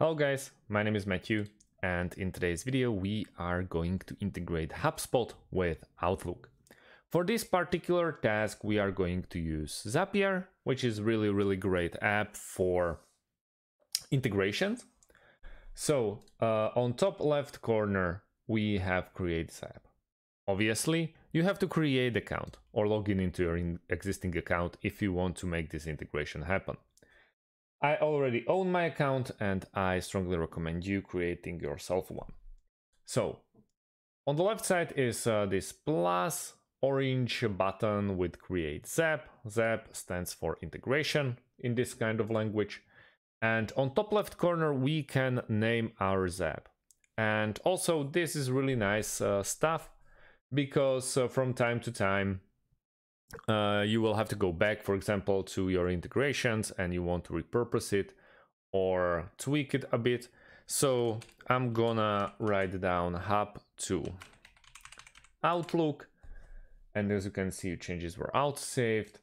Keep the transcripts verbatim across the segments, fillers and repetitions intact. Hello guys, my name is Matthew, and in today's video we are going to integrate HubSpot with Outlook. For this particular task we are going to use Zapier, which is really really great app for integrations. So uh, on top left corner we have create app. Obviously you have to create account or log in into your existing account if you want to make this integration happen. I already own my account and I strongly recommend you creating yourself one. So on the left side is uh, this plus orange button with create Zap. Zap stands for integration in this kind of language. And on top left corner we can name our Zap. And also this is really nice uh, stuff because uh, from time to time Uh, you will have to go back, for example, to your integrations and you want to repurpose it or tweak it a bit. So I'm gonna write down hub to Outlook, and as you can see changes were autosaved.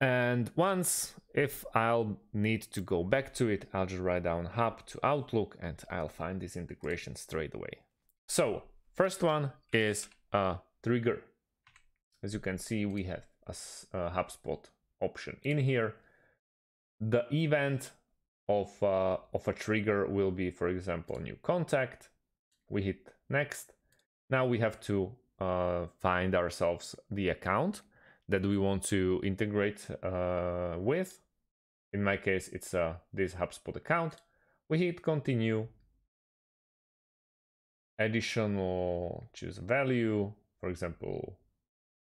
And once if I'll need to go back to it, I'll just write down hub to Outlook and I'll find this integration straight away. So first one is a trigger. As you can see, we have a, a HubSpot option in here. The event of, uh, of a trigger will be, for example, new contact. We hit next. Now we have to uh, find ourselves the account that we want to integrate uh, with. In my case, it's uh, this HubSpot account. We hit continue. Additional, choose value, for example,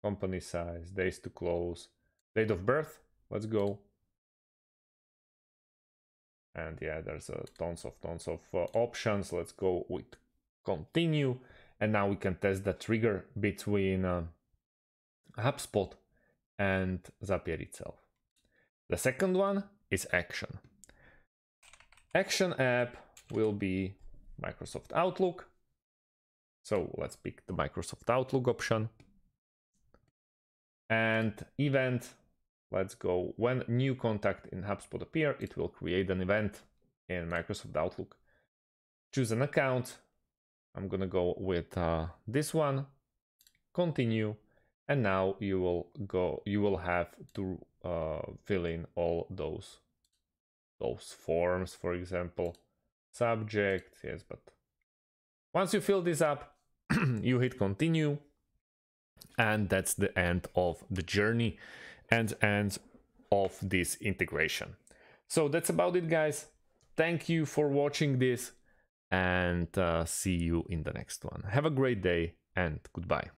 company size, days to close, date of birth. Let's go. And yeah, there's uh, tons of tons of uh, options. Let's go with continue. And now we can test the trigger between uh, HubSpot and Zapier itself. The second one is action. Action app will be Microsoft Outlook. So let's pick the Microsoft Outlook option. And event, let's go. When new contact in HubSpot appear, it will create an event in Microsoft Outlook. Choose an account. I'm gonna go with uh, this one. Continue, and now you will go. You will have to uh, fill in all those those forms. For example, subject. Yes, but once you fill this up, you hit continue. And that's the end of the journey and end of this integration. So that's about it, guys. Thank you for watching this, and uh, see you in the next one. Have a great day and goodbye.